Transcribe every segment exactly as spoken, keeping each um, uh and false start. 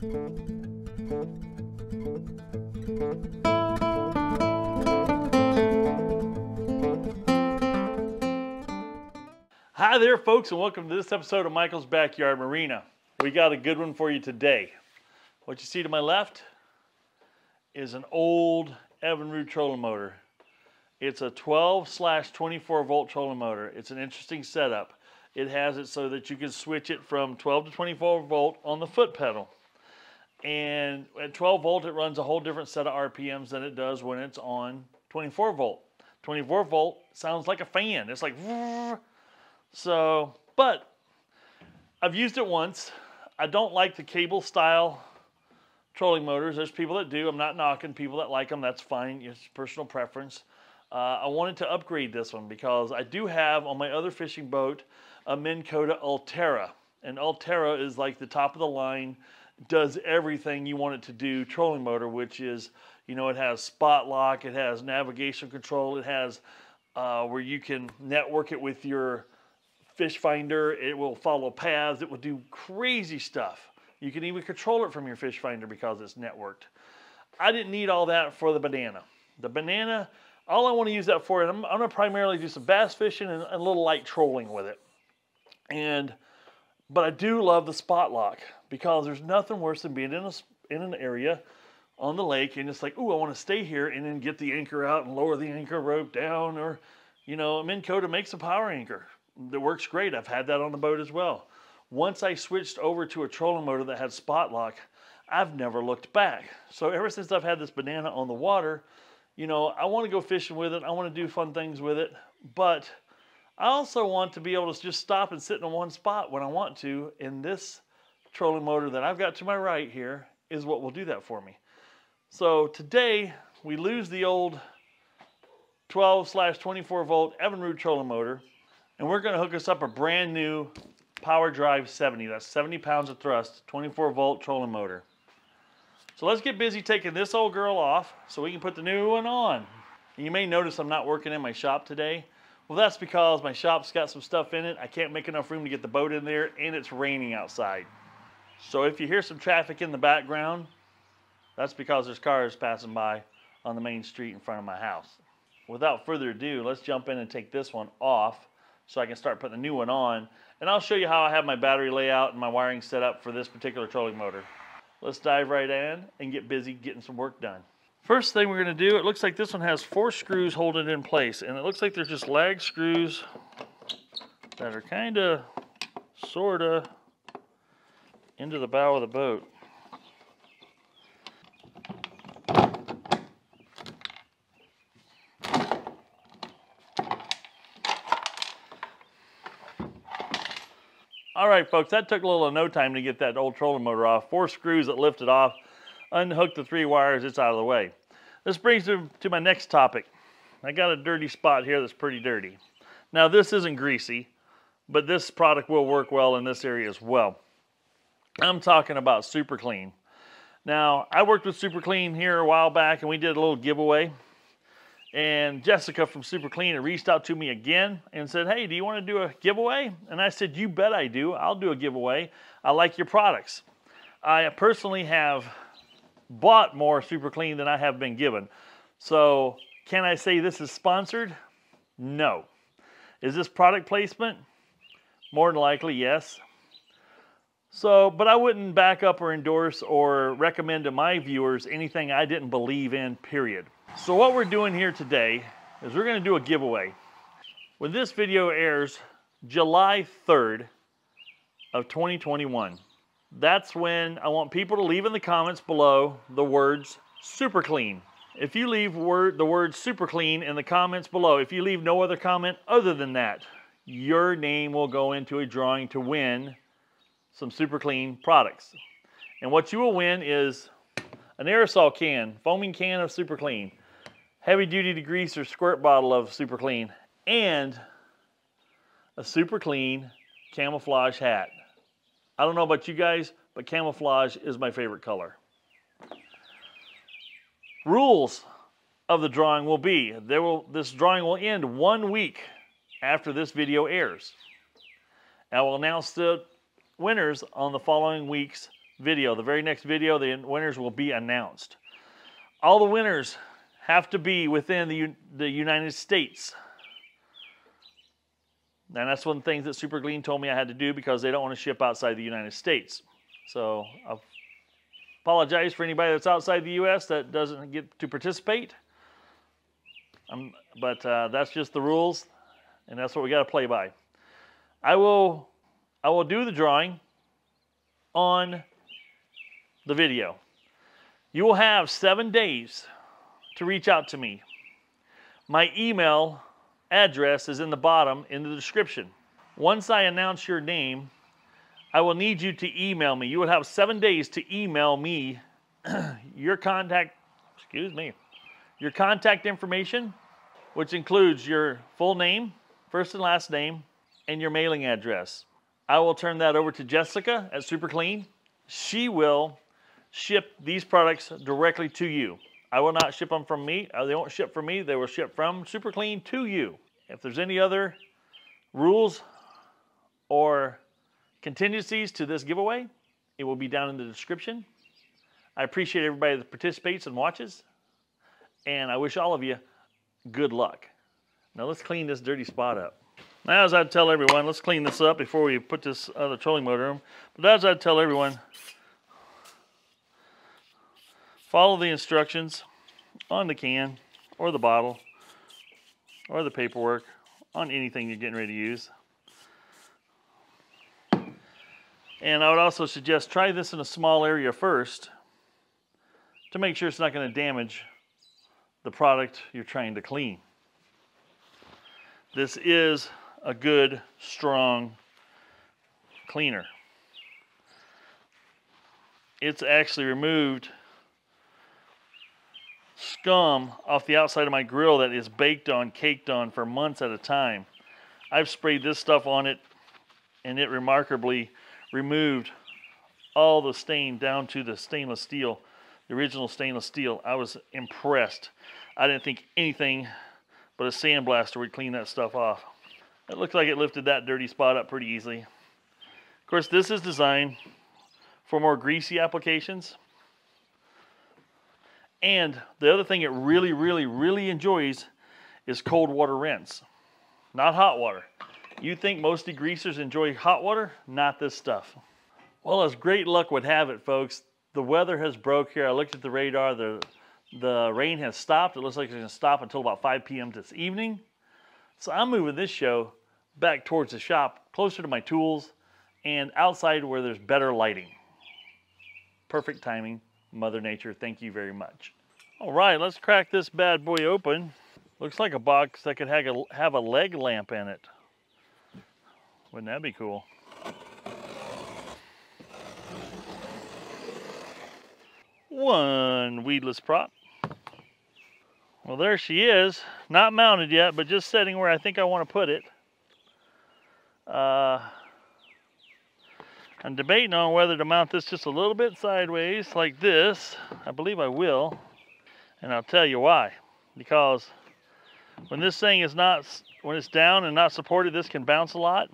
Hi there folks, and welcome to this episode of Michael's Backyard Marina. We got a good one for you today. What you see to my left is an old Evinrude trolling motor. It's a twelve slash twenty-four volt trolling motor. It's an interesting setup. It has it so that you can switch it from twelve to twenty-four volt on the foot pedal. And at twelve volt, it runs a whole different set of R P Ms than it does when it's on twenty-four volt. twenty-four volt sounds like a fan. It's like, so, but I've used it once. I don't like the cable style trolling motors. There's people that do. I'm not knocking people that like them. That's fine. It's personal preference. Uh, I wanted to upgrade this one because I do have on my other fishing boat a Minn Kota Alterra. And Alterra is like the top of the line, does everything you want it to do trolling motor, which is, you know, it has spot lock, it has navigation control, it has uh, where you can network it with your fish finder, it will follow paths, it will do crazy stuff. You can even control it from your fish finder because it's networked. I didn't need all that for the banana. The banana, all I want to use that for, and I'm, I'm going to primarily do some bass fishing and a little light trolling with it. And, but I do love the spot lock because there's nothing worse than being in, a, in an area on the lake and it's like, ooh, I want to stay here, and then get the anchor out and lower the anchor rope down, or, you know, Minn Kota makes a power anchor that works great. I've had that on the boat as well. Once I switched over to a trolling motor that had spot lock, I've never looked back. So ever since I've had this banana on the water, you know, I want to go fishing with it. I want to do fun things with it, but I also want to be able to just stop and sit in one spot when I want to. And this trolling motor that I've got to my right here is what will do that for me. So today we lose the old twelve slash twenty-four volt Evinrude trolling motor, and we're going to hook us up a brand new Power Drive seventy. That's seventy pounds of thrust, twenty-four volt trolling motor. So let's get busy taking this old girl off so we can put the new one on. And you may notice I'm not working in my shop today. Well, that's because my shop's got some stuff in it. I can't make enough room to get the boat in there, and it's raining outside. So if you hear some traffic in the background, that's because there's cars passing by on the main street in front of my house. Without further ado, let's jump in and take this one off so I can start putting the new one on. And I'll show you how I have my battery layout and my wiring set up for this particular trolling motor. Let's dive right in and get busy getting some work done. First thing we're going to do, it looks like this one has four screws holding it in place, and it looks like they're just lag screws that are kind of, sort of, into the bow of the boat. All right, folks, that took a little or no time to get that old trolling motor off. Four screws that lifted off, unhooked the three wires, it's out of the way. This brings me to my next topic. I got a dirty spot here that's pretty dirty. Now, this isn't greasy, but this product will work well in this area as well. I'm talking about Super Clean. Now, I worked with Super Clean here a while back, and we did a little giveaway. And Jessica from Super Clean reached out to me again and said, hey, do you want to do a giveaway? And I said, you bet I do. I'll do a giveaway. I like your products. I personally have bought more Super Clean than I have been given. So can I say this is sponsored? No. Is this product placement? More than likely, yes. So, but I wouldn't back up or endorse or recommend to my viewers anything I didn't believe in, period. So what we're doing here today is we're going to do a giveaway. When this video airs July third of twenty twenty-one, that's when I want people to leave in the comments below the words Super Clean. If you leave word, the word Super Clean in the comments below, if you leave no other comment other than that, your name will go into a drawing to win some Super Clean products. And what you will win is an aerosol can, foaming can of Super Clean, heavy duty degreaser squirt bottle of Super Clean, and a Super Clean camouflage hat. I don't know about you guys, but camouflage is my favorite color. Rules of the drawing will be, there will, this drawing will end one week after this video airs. I will announce the winners on the following week's video, the very next video, the winners will be announced. All the winners have to be within the, the United States. And that's one of the things that Super Clean told me I had to do because they don't want to ship outside the United States. So I apologize for anybody that's outside the U S that doesn't get to participate. Um, but uh, that's just the rules, and that's what we got to play by. I will, I will do the drawing on the video. You will have seven days to reach out to me. My email address is in the bottom in the description. Once I announce your name, I will need you to email me. You will have seven days to email me your contact, excuse me, your contact information, which includes your full name, first and last name, and your mailing address. I will turn that over to Jessica at Super Clean. She will ship these products directly to you. I will not ship them from me. They won't ship from me. They will ship from Super Clean to you. If there's any other rules or contingencies to this giveaway, it will be down in the description. I appreciate everybody that participates and watches, and I wish all of you good luck. Now let's clean this dirty spot up. Now, as I tell everyone, let's clean this up before we put this other trolling motor in. But as I tell everyone, follow the instructions on the can or the bottle or the paperwork on anything you're getting ready to use. And I would also suggest try this in a small area first to make sure it's not going to damage the product you're trying to clean. This is a good, strong cleaner. It's actually removed scum off the outside of my grill that is baked on, caked on for months at a time. I've sprayed this stuff on it, and it remarkably removed all the stain down to the stainless steel, the original stainless steel. I was impressed. I didn't think anything but a sandblaster would clean that stuff off. It looks like it lifted that dirty spot up pretty easily. Of course, this is designed for more greasy applications. And the other thing it really, really, really enjoys is cold water rinse, not hot water. You think most degreasers enjoy hot water? Not this stuff. Well, as great luck would have it, folks, the weather has broke here. I looked at the radar. The, the rain has stopped. It looks like it's going to stop until about five P M this evening. So I'm moving this show back towards the shop, closer to my tools, and outside where there's better lighting. Perfect timing. Mother Nature, thank you very much. All right, let's crack this bad boy open. Looks like a box that could have a, have a leg lamp in it. Wouldn't that be cool? One weedless prop. Well, there she is. Not mounted yet, but just sitting where I think I want to put it. Uh, I'm debating on whether to mount this just a little bit sideways like this. I believe I will, and I'll tell you why. Because when this thing is not, when it's down and not supported, this can bounce a lot.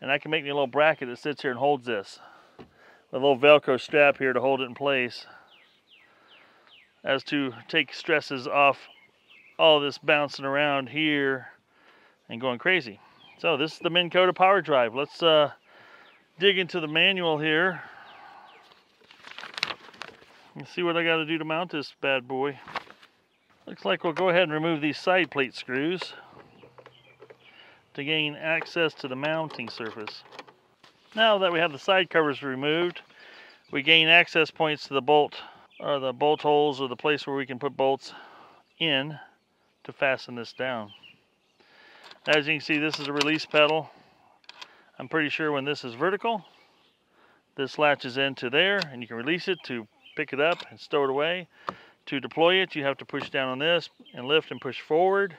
And I can make me a little bracket that sits here and holds this. With a little Velcro strap here to hold it in place. As to take stresses off all this bouncing around here and going crazy. So this is the Minn Kota Power Drive. Let's uh, dig into the manual here and see what I got to do to mount this bad boy. Looks like we'll go ahead and remove these side plate screws to gain access to the mounting surface. Now that we have the side covers removed, we gain access points to the bolt or the bolt holes or the place where we can put bolts in to fasten this down. As you can see, this is a release pedal. I'm pretty sure when this is vertical, this latches into there and you can release it to pick it up and stow it away. To deploy it, you have to push down on this and lift and push forward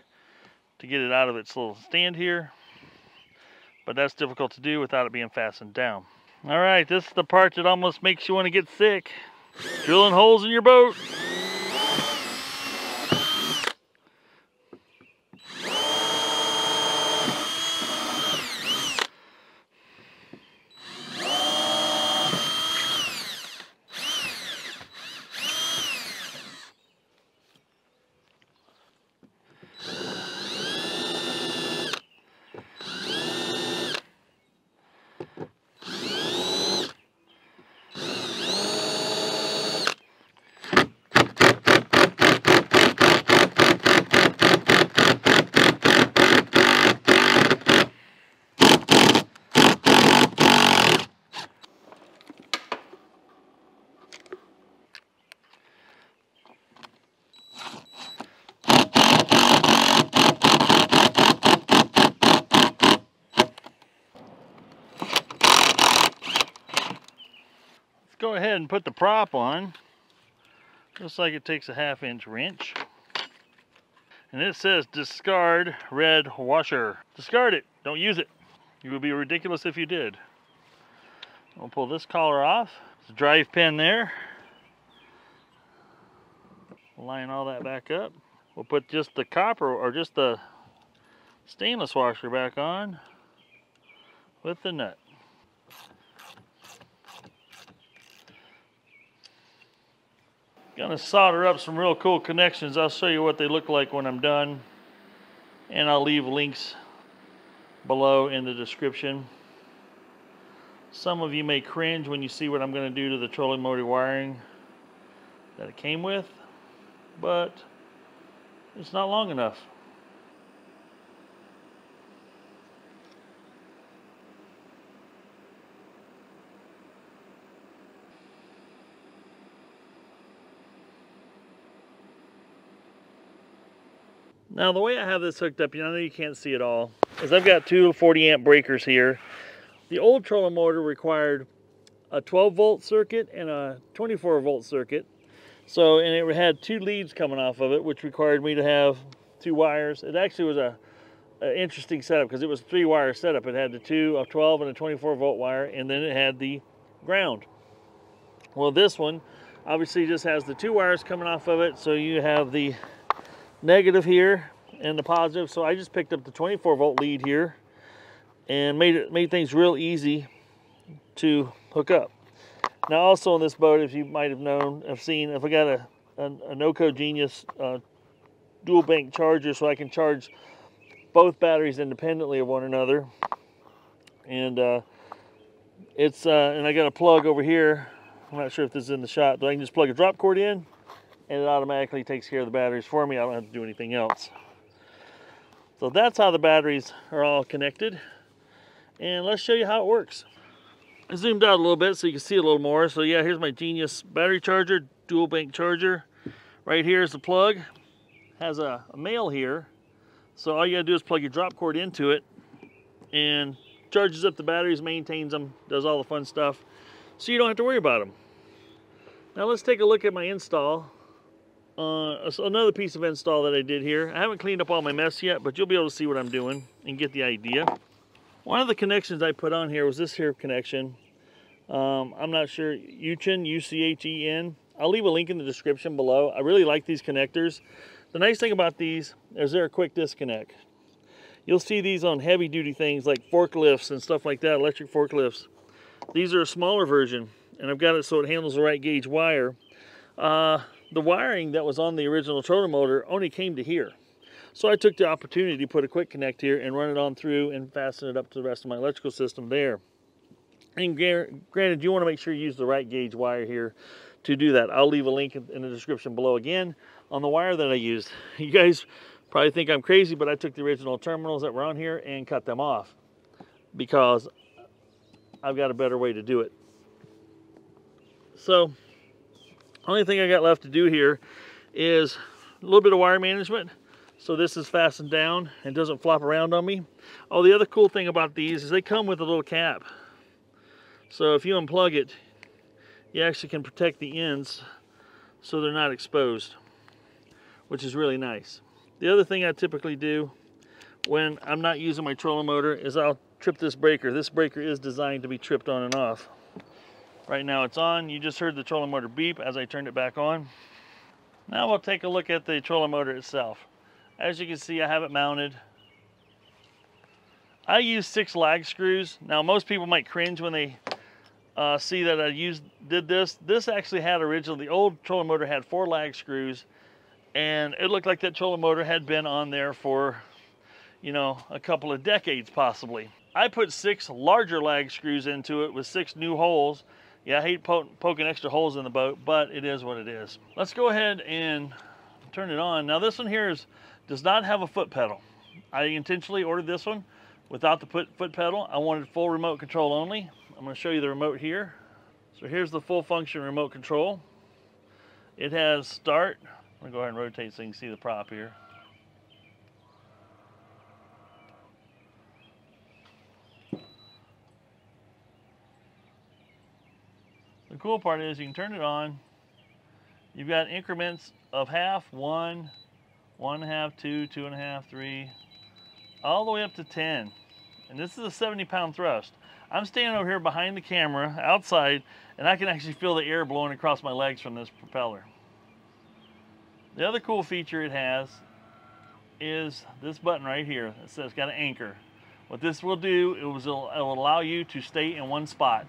to get it out of its little stand here. But that's difficult to do without it being fastened down. All right, this is the part that almost makes you want to get sick. Drilling holes in your boat. go ahead and put the prop on. Looks like it takes a half inch wrench. And it says discard red washer. Discard it, don't use it. You would be ridiculous if you did. I'll pull this collar off. There's a drive pin there. Line all that back up. We'll put just the copper or just the stainless washer back on with the nut. Gonna solder up some real cool connections. I'll show you what they look like when I'm done, and I'll leave links below in the description. Some of you may cringe when you see what I'm gonna do to the trolling motor wiring that it came with, but it's not long enough. Now the way I have this hooked up, you know, you can't see it all, is I've got two forty amp breakers here. The old trolling motor required a twelve volt circuit and a twenty-four volt circuit. So, and it had two leads coming off of it, which required me to have two wires. It actually was a, a interesting setup because it was a three wire setup. It had the two, a twelve and a twenty-four volt wire, and then it had the ground. Well, this one obviously just has the two wires coming off of it. So you have the negative here and the positive. So I just picked up the twenty-four volt lead here and made it made things real easy to hook up. Now also on this boat, if you might have known, I've seen, if I got a, a, a Noco Genius uh, dual bank charger, so I can charge both batteries independently of one another. And uh, it's uh, and I got a plug over here. I'm not sure if this is in the shot, but I can just plug a drop cord in, and it automatically takes care of the batteries for me. I don't have to do anything else. So that's how the batteries are all connected. And let's show you how it works. I zoomed out a little bit so you can see a little more. So yeah, here's my Genius battery charger, dual bank charger. Right here is the plug. It has a, a male here. So all you gotta do is plug your drop cord into it and charges up the batteries, maintains them, does all the fun stuff. So you don't have to worry about them. Now let's take a look at my install. Uh, another piece of install that I did here. I haven't cleaned up all my mess yet, but you'll be able to see what I'm doing and get the idea. One of the connections I put on here was this here connection. Um, I'm not sure, UCHEN, U C H E N. I'll leave a link in the description below. I really like these connectors. The nice thing about these is they're a quick disconnect. You'll see these on heavy duty things like forklifts and stuff like that, electric forklifts. These are a smaller version, and I've got it so it handles the right gauge wire. Uh, The wiring that was on the original trolling motor only came to here. So I took the opportunity to put a quick connect here and run it on through and fasten it up to the rest of my electrical system there. And granted, you want to make sure you use the right gauge wire here to do that. I'll leave a link in the description below again on the wire that I used. You guys probably think I'm crazy, but I took the original terminals that were on here and cut them off because I've got a better way to do it. So only thing I got left to do here is a little bit of wire management. So this is fastened down and doesn't flop around on me. Oh, the other cool thing about these is they come with a little cap. So if you unplug it, you actually can protect the ends so they're not exposed, which is really nice. The other thing I typically do when I'm not using my trolling motor is I'll trip this breaker. This breaker is designed to be tripped on and off. Right now it's on. You just heard the trolling motor beep as I turned it back on. Now we'll take a look at the trolling motor itself. As you can see, I have it mounted. I use six lag screws. Now most people might cringe when they uh, see that I used did this. This actually had originally, the old trolling motor had four lag screws, and it looked like that trolling motor had been on there for, you know, a couple of decades possibly. I put six larger lag screws into it with six new holes. Yeah, I hate po poking extra holes in the boat, but it is what it is. Let's go ahead and turn it on. Now this one here is, does not have a foot pedal. I intentionally ordered this one without the put, foot pedal. I wanted full remote control only. I'm gonna show you the remote here. So here's the full function remote control. It has start. I'm gonna go ahead and rotate so you can see the prop here. cool part is you can turn it on. You've got increments of half, one, one and a half, two, two and a half, three, all the way up to ten. And this is a seventy pound thrust. I'm standing over here behind the camera outside, and I can actually feel the air blowing across my legs from this propeller. The other cool feature it has is this button right here that says got an anchor. What this will do, it will allow you to stay in one spot.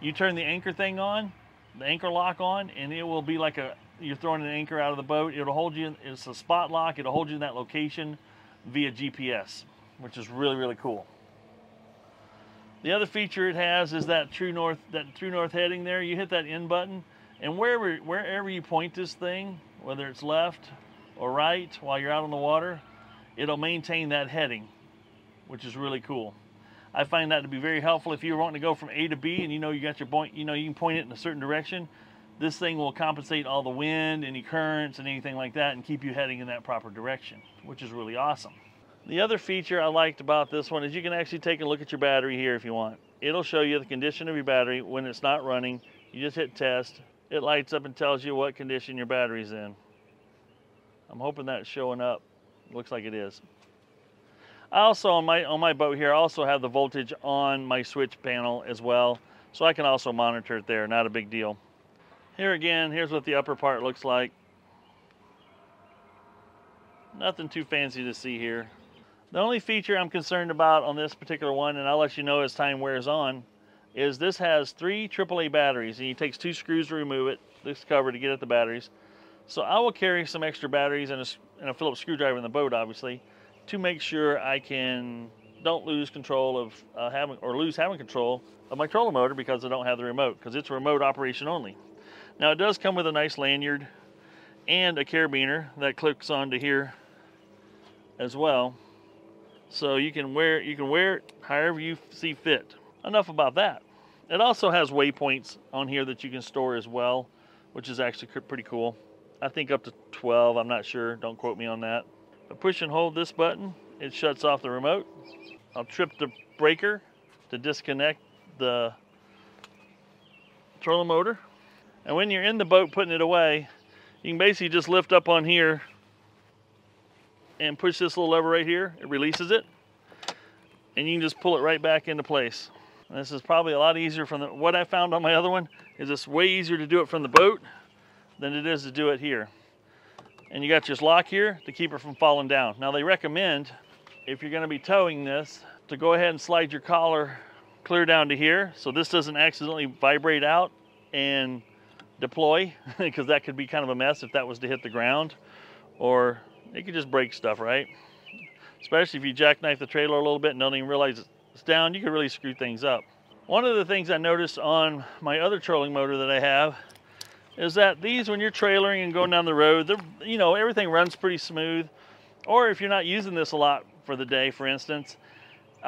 You turn the anchor thing on, the anchor lock on, and it will be like a, you're throwing an anchor out of the boat. It'll hold you, in, it's a spot lock. It'll hold you in that location via G P S, which is really, really cool. The other feature it has is that true north, that true north heading there. You hit that end button, and wherever, wherever you point this thing, whether it's left or right while you're out on the water, it'll maintain that heading, which is really cool. I find that to be very helpful if you're wanting to go from A to B and you know you got your point, you know you can point it in a certain direction. This thing will compensate all the wind, any currents, and anything like that, and keep you heading in that proper direction, which is really awesome. The other feature I liked about this one is you can actually take a look at your battery here if you want. It'll show you the condition of your battery when it's not running. You just hit test. It lights up and tells you what condition your battery's in. I'm hoping that's showing up. Looks like it is. I also, on my, on my boat here, I also have the voltage on my switch panel as well, so I can also monitor it there, not a big deal. Here again, here's what the upper part looks like. Nothing too fancy to see here. The only feature I'm concerned about on this particular one, and I'll let you know as time wears on, is this has three triple A batteries, and it takes two screws to remove it, this cover to get at the batteries. So I will carry some extra batteries and a, and a Phillips screwdriver in the boat, obviously, to make sure I can don't lose control of uh, having or lose having control of my trolling motor because I don't have the remote, because it's remote operation only. Now it does come with a nice lanyard and a carabiner that clicks onto here as well, so you can wear you can wear it however you see fit. Enough about that. It also has waypoints on here that you can store as well, which is actually pretty cool. I think up to twelve. I'm not sure. Don't quote me on that. But push and hold this button. It shuts off the remote. I'll trip the breaker to disconnect the trolling motor. And when you're in the boat putting it away, you can basically just lift up on here and push this little lever right here. It releases it. And you can just pull it right back into place. And this is probably a lot easier from the, what I found on my other one is it's way easier to do it from the boat than it is to do it here. And you got your lock here to keep it from falling down. Now they recommend, if you're gonna be towing this, to go ahead and slide your collar clear down to here so this doesn't accidentally vibrate out and deploy, because that could be kind of a mess if that was to hit the ground, or it could just break stuff, right? Especially if you jackknife the trailer a little bit and don't even realize it's down, you could really screw things up. One of the things I noticed on my other trolling motor that I have is that these, when you're trailering and going down the road, they're, you know, everything runs pretty smooth. Or if you're not using this a lot for the day, for instance,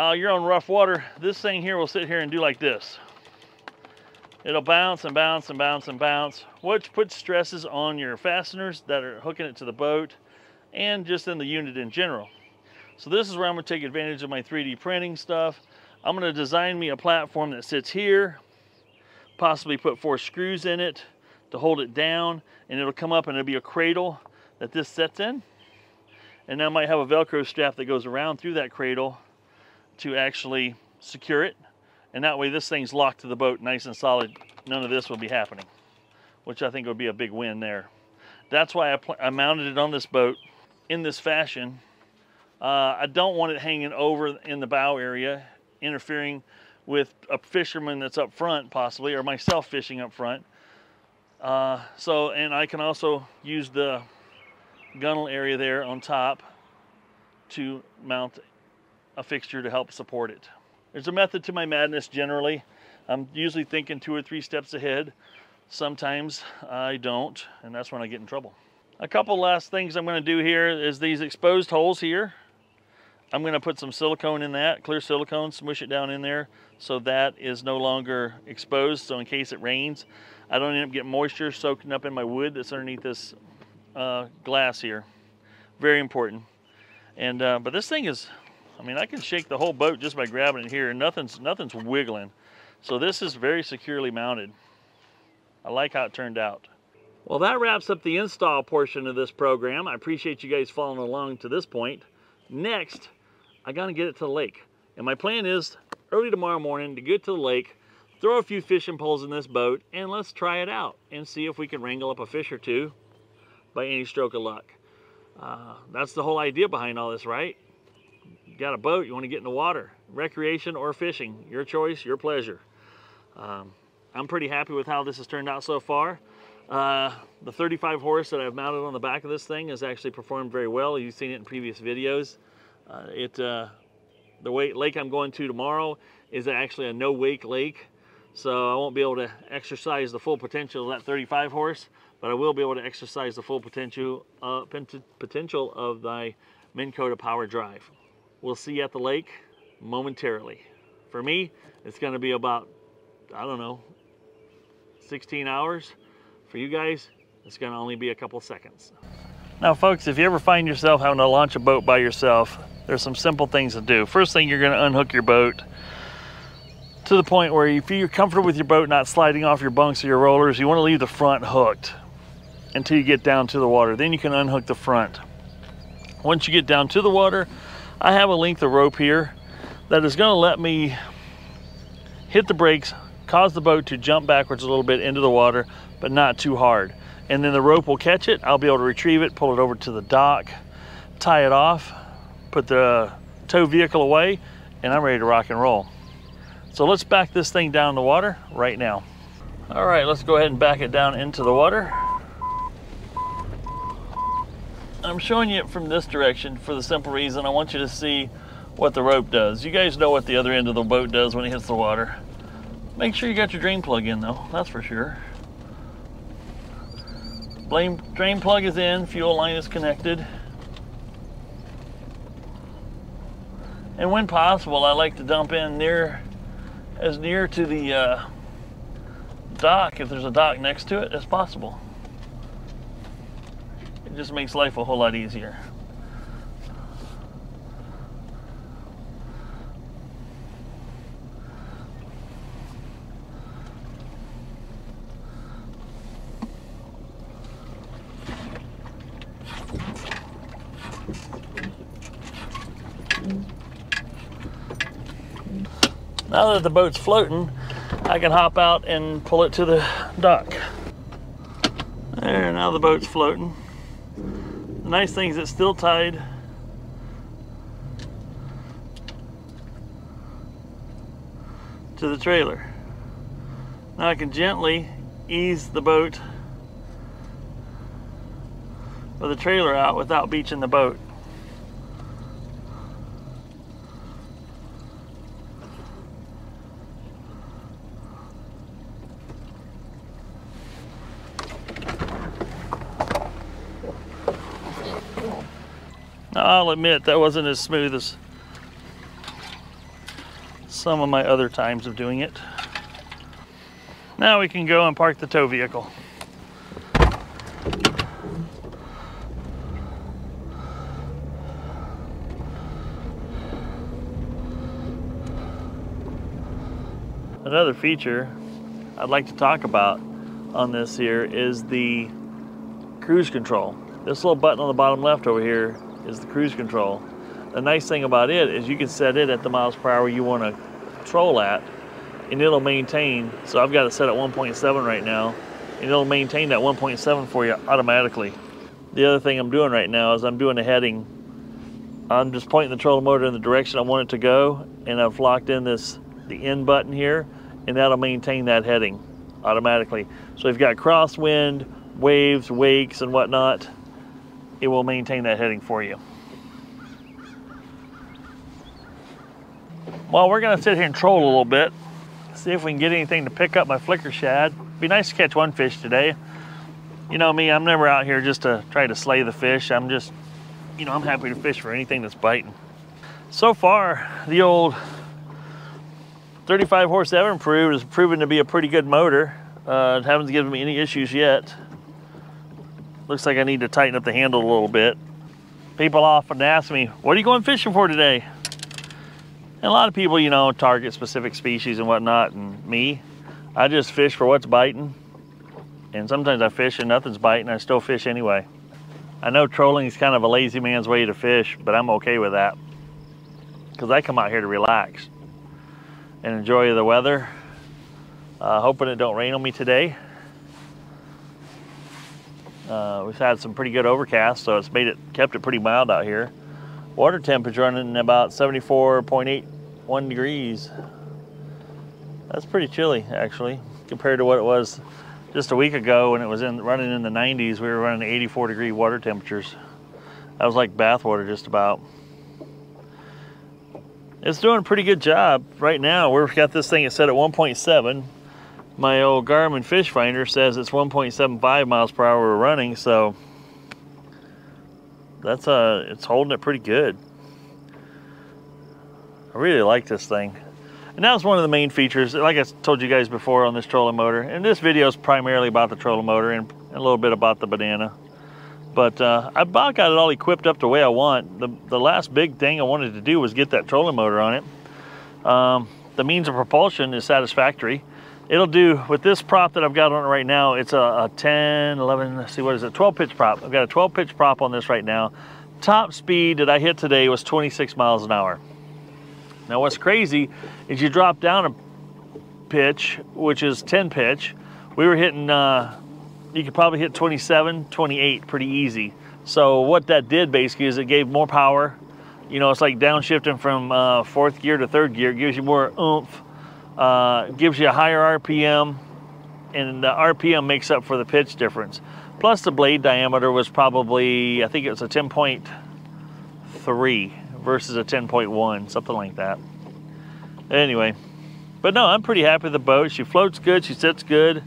uh, you're on rough water, this thing here will sit here and do like this. It'll bounce and bounce and bounce and bounce, which puts stresses on your fasteners that are hooking it to the boat and just in the unit in general. So this is where I'm gonna take advantage of my three D printing stuff. I'm gonna design me a platform that sits here, possibly put four screws in it, to hold it down, and it'll come up and it'll be a cradle that this sets in, and I might have a Velcro strap that goes around through that cradle to actually secure it, and that way this thing's locked to the boat nice and solid. None of this will be happening, which I think would be a big win there. That's why I, I mounted it on this boat in this fashion. uh, I don't want it hanging over in the bow area, interfering with a fisherman that's up front possibly, or myself fishing up front. Uh, so, and I can also use the gunnel area there on top to mount a fixture to help support it. There's a method to my madness generally. I'm usually thinking two or three steps ahead. Sometimes I don't, and that's when I get in trouble. A couple last things I'm going to do here is these exposed holes here. I'm going to put some silicone in that, clear silicone, smush it down in there so that is no longer exposed, so in case it rains, I don't end up getting moisture soaking up in my wood that's underneath this uh, glass here. Very important. And uh, but this thing is, I mean, I can shake the whole boat just by grabbing it here, and nothing's nothing's wiggling. So this is very securely mounted. I like how it turned out. Well, that wraps up the install portion of this program. I appreciate you guys following along to this point. Next, I gotta get it to the lake. And my plan is early tomorrow morning to get to the lake, throw a few fishing poles in this boat, and let's try it out and see if we can wrangle up a fish or two by any stroke of luck. Uh, that's the whole idea behind all this, right? You got a boat, you wanna get in the water. Recreation or fishing, your choice, your pleasure. Um, I'm pretty happy with how this has turned out so far. Uh, the thirty-five horse that I've mounted on the back of this thing has actually performed very well. You've seen it in previous videos. Uh, it, uh, the lake I'm going to tomorrow is actually a no-wake lake, so I won't be able to exercise the full potential of that thirty-five horse, but I will be able to exercise the full potential, uh, potential of the Minn Kota Power Drive. We'll see you at the lake momentarily. For me, it's going to be about, I don't know, sixteen hours. For you guys, it's gonna only be a couple seconds. Now folks, if you ever find yourself having to launch a boat by yourself, there's some simple things to do. First thing, you're gonna unhook your boat to the point where if you're comfortable with your boat not sliding off your bunks or your rollers, you wanna leave the front hooked until you get down to the water. Then you can unhook the front. Once you get down to the water, I have a length of rope here that is gonna let me hit the brakes, cause the boat to jump backwards a little bit into the water, but not too hard. And then the rope will catch it. I'll be able to retrieve it, pull it over to the dock, tie it off, put the tow vehicle away, and I'm ready to rock and roll. So let's back this thing down in the water right now. All right, let's go ahead and back it down into the water. I'm showing you it from this direction for the simple reason I want you to see what the rope does. You guys know what the other end of the boat does when it hits the water. Make sure you got your drain plug in though, that's for sure. Blame, drain plug is in, fuel line is connected. And when possible, I like to dump in near, as near to the uh, dock, if there's a dock next to it, as possible. It just makes life a whole lot easier. Now that the boat's floating, I can hop out and pull it to the dock. There, now the boat's floating. The nice thing is it's still tied. To the trailer. Now I can gently ease the boat or the trailer out without beaching the boat. I'll admit that wasn't as smooth as some of my other times of doing it. Now we can go and park the tow vehicle. Another feature I'd like to talk about on this here is the cruise control. This little button on the bottom left over here is the cruise control. The nice thing about it is you can set it at the miles per hour you want to troll at, and it'll maintain. So I've got it set at one point seven right now, and it'll maintain that one point seven for you automatically. The other thing I'm doing right now is I'm doing a heading. I'm just pointing the trolling motor in the direction I want it to go, and I've locked in this the end button here, and that'll maintain that heading automatically. So you've got crosswind, waves, wakes, and whatnot. It will maintain that heading for you. Well, we're gonna sit here and troll a little bit, see if we can get anything to pick up my flicker shad. Be nice to catch one fish today. You know me, I'm never out here just to try to slay the fish. I'm just, you know, I'm happy to fish for anything that's biting. So far, the old thirty-five horse Evinrude has proven to be a pretty good motor. Uh, it hasn't given me any issues yet. Looks like I need to tighten up the handle a little bit. People often ask me, what are you going fishing for today? And a lot of people, you know, target specific species and whatnot, and me, I just fish for what's biting. And sometimes I fish and nothing's biting, I still fish anyway. I know trolling is kind of a lazy man's way to fish, but I'm okay with that. Because I come out here to relax and enjoy the weather. Uh, hoping it don't rain on me today. Uh, we've had some pretty good overcast, so it's made it kept it pretty mild out here. Water temperature running about seventy-four point eight one degrees. That's pretty chilly actually, compared to what it was just a week ago when it was in running in the nineties. We were running eighty-four degree water temperatures. That was like bath water just about. It's doing a pretty good job right now. We've got this thing, it's set at one point seven. My old Garmin fish finder says it's one point seven five miles per hour we're running, so that's uh it's holding it pretty good. I really like this thing. And that was one of the main features, like I told you guys before, on this trolling motor. And this video is primarily about the trolling motor and a little bit about the banana. But uh, I about got it all equipped up the way I want. The, the last big thing I wanted to do was get that trolling motor on it. Um, the means of propulsion is satisfactory. It'll do, with this prop that I've got on it right now, it's a, a ten, eleven, let's see, what is it, twelve pitch prop. I've got a twelve pitch prop on this right now. Top speed that I hit today was twenty-six miles an hour. Now what's crazy is you drop down a pitch, which is ten pitch. We were hitting, uh, you could probably hit twenty-seven, twenty-eight pretty easy. So what that did basically is it gave more power. You know, it's like downshifting from uh, fourth gear to third gear. It gives you more oomph, uh, gives you a higher R P M, and the R P M makes up for the pitch difference. Plus the blade diameter was probably, I think it was a ten point three. Versus a ten point one, something like that. Anyway, but no, I'm pretty happy with the boat. She floats good, she sits good.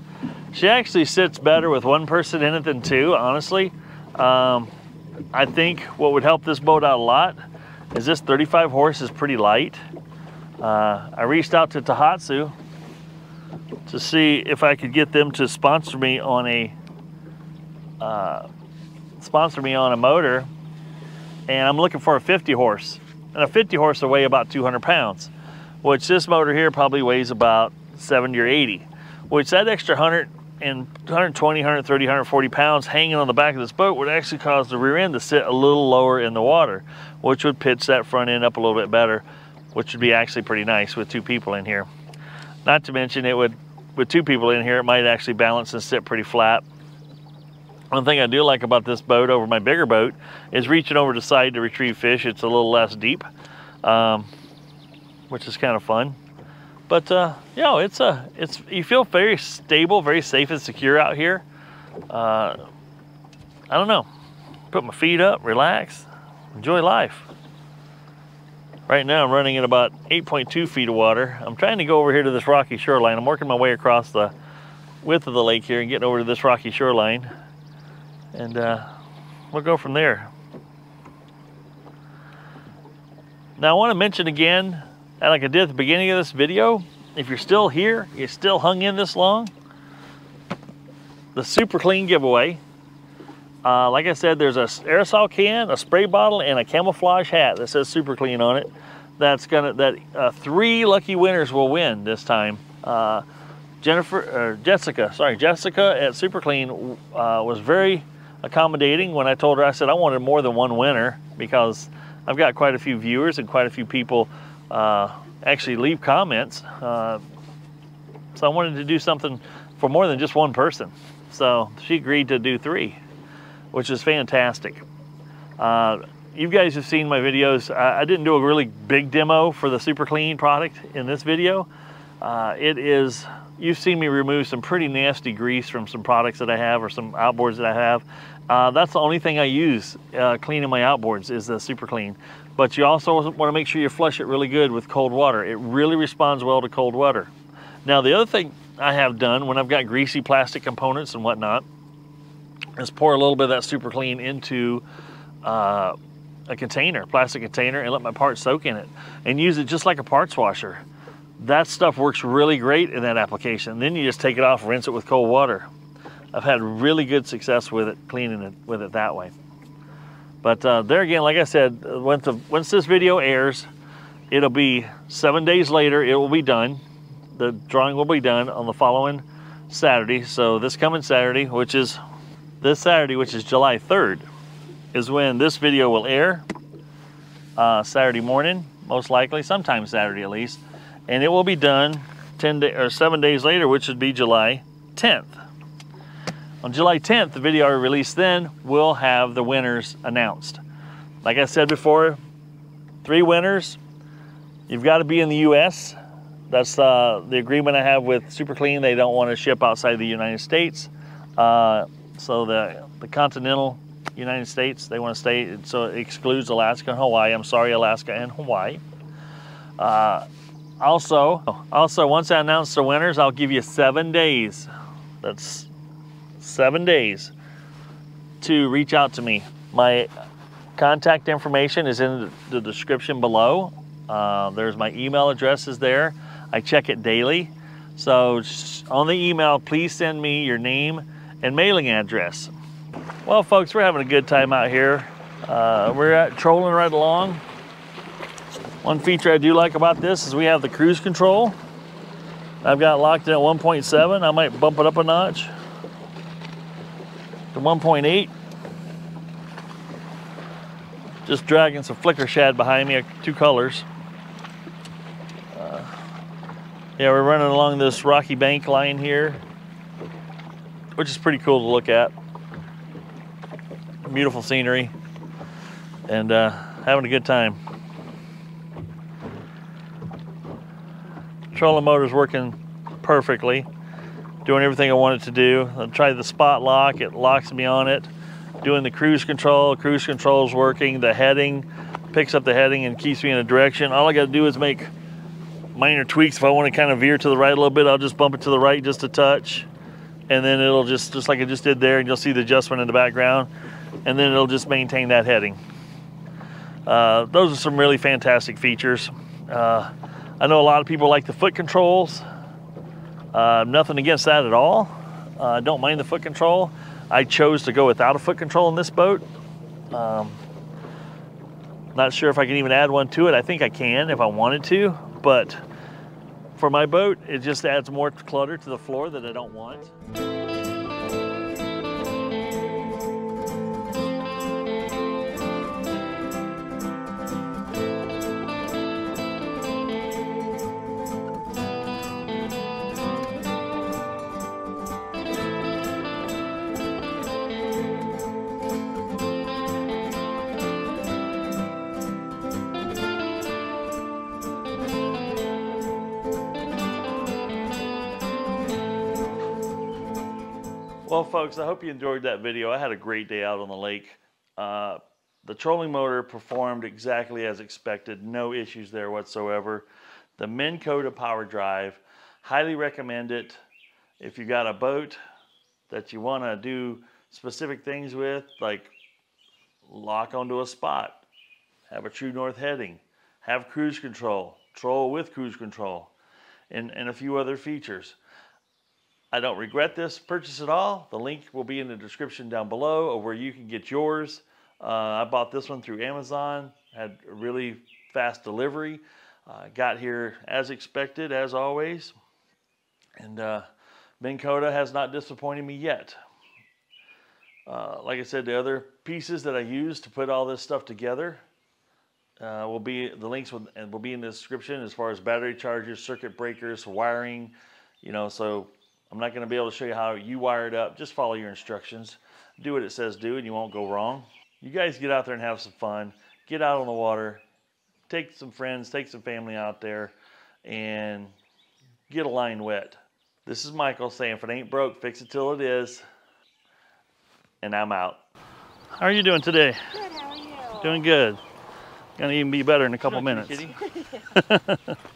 She actually sits better with one person in it than two, honestly. Um, I think what would help this boat out a lot is this thirty-five horse is pretty light. Uh, I reached out to Tohatsu to see if I could get them to sponsor me on a, uh, sponsor me on a motor. And I'm looking for a fifty horse. And a fifty horse will weigh about two hundred pounds, which this motor here probably weighs about seventy or eighty, which that extra one hundred and one hundred twenty, one hundred thirty, one hundred forty pounds hanging on the back of this boat would actually cause the rear end to sit a little lower in the water, which would pitch that front end up a little bit better, which would be actually pretty nice with two people in here. Not to mention it would, with two people in here, it might actually balance and sit pretty flat. One thing I do like about this boat over my bigger boat is reaching over the side to retrieve fish. It's a little less deep, um, which is kind of fun. But uh, you know, it's a it's you feel very stable, very safe and secure out here. Uh, I don't know. Put my feet up, relax, enjoy life. Right now, I'm running at about eight point two feet of water. I'm trying to go over here to this rocky shoreline. I'm working my way across the width of the lake here and getting over to this rocky shoreline. And uh, we'll go from there. Now I want to mention again, like I did at the beginning of this video, if you're still here, you're still hung in this long, the Super Clean giveaway. Uh, like I said, there's a aerosol can, a spray bottle, and a camouflage hat that says Super Clean on it. That's gonna that uh, three lucky winners will win this time. Uh, Jennifer, or Jessica, sorry, Jessica at Super Clean uh, was very accommodating when I told her. I said I wanted more than one winner because I've got quite a few viewers and quite a few people uh, actually leave comments. Uh, so I wanted to do something for more than just one person. So she agreed to do three, which is fantastic. Uh, you guys have seen my videos. I, I didn't do a really big demo for the Super Clean product in this video. Uh, it is, you've seen me remove some pretty nasty grease from some products that I have or some outboards that I have. Uh, that's the only thing I use uh, cleaning my outboards is the Super Clean. But you also want to make sure you flush it really good with cold water. It really responds well to cold water. Now the other thing I have done when I've got greasy plastic components and whatnot is pour a little bit of that Super Clean into uh, a container, plastic container, and let my parts soak in it and use it just like a parts washer. That stuff works really great in that application. Then you just take it off, rinse it with cold water. I've had really good success with it, cleaning it with it that way. But uh, there again, like I said, once, the, once this video airs, it'll be seven days later, it will be done. The drawing will be done on the following Saturday, so this coming Saturday, which is this Saturday, which is July third, is when this video will air, uh, Saturday morning, most likely, sometime Saturday at least, and it will be done ten day, or seven days later, which would be July tenth. On July tenth, the video I release then will have the winners announced. Like I said before, three winners. You've got to be in the U S. That's uh, the agreement I have with Super Clean. They don't want to ship outside the United States. Uh, so the, the continental United States, they want to stay, so it excludes Alaska and Hawaii. I'm sorry, Alaska and Hawaii. Uh, also, also, once I announce the winners, I'll give you seven days. That's seven days to reach out to me. My contact information is in the description below. Uh, there's my email addresses there. I check it daily. So on the email, please send me your name and mailing address. Well, folks, we're having a good time out here. Uh, we're at, trolling right along. One feature I do like about this is we have the cruise control. I've got locked in at one point seven. I might bump it up a notch to one point eight. Just dragging some flicker shad behind me, two colors. Uh, yeah, we're running along this rocky bank line here, which is pretty cool to look at. Beautiful scenery, and uh, having a good time. Trolling motor's working perfectly. Doing everything I wanted to do. I tried the spot lock, it locks me on it. Doing the cruise control, cruise control's working. The heading, picks up the heading and keeps me in a direction. All I gotta do is make minor tweaks. If I wanna kind of veer to the right a little bit, I'll just bump it to the right just a touch. And then it'll just, just like I just did there, and you'll see the adjustment in the background. And then it'll just maintain that heading. Uh, those are some really fantastic features. Uh, I know a lot of people like the foot controls. Uh, nothing against that at all. I uh, don't mind the foot control. I chose to go without a foot control in this boat. Um, not sure if I can even add one to it. I think I can if I wanted to, but for my boat, it just adds more clutter to the floor that I don't want. Well, folks, I hope you enjoyed that video. I had a great day out on the lake. Uh, the trolling motor performed exactly as expected. No issues there whatsoever. The Minn Kota Power Drive, highly recommend it. If you got a boat that you want to do specific things with, like lock onto a spot, have a true north heading, have cruise control, troll with cruise control, and, and a few other features. I don't regret this purchase at all. The link will be in the description down below of where you can get yours. Uh, I bought this one through Amazon, had a really fast delivery. Uh, got here as expected, as always. And uh, Minn Kota has not disappointed me yet. Uh, like I said, the other pieces that I use to put all this stuff together uh, will be, the links will, will be in the description as far as battery chargers, circuit breakers, wiring, you know, so I'm not going to be able to show you how you wire it up. Just follow your instructions. Do what it says do, and you won't go wrong. You guys get out there and have some fun. Get out on the water. Take some friends, take some family out there, and get a line wet. This is Michael saying, if it ain't broke, fix it till it is. And I'm out. How are you doing today? Good, how are you? Doing good. Going to even be better in a couple minutes. Kidding.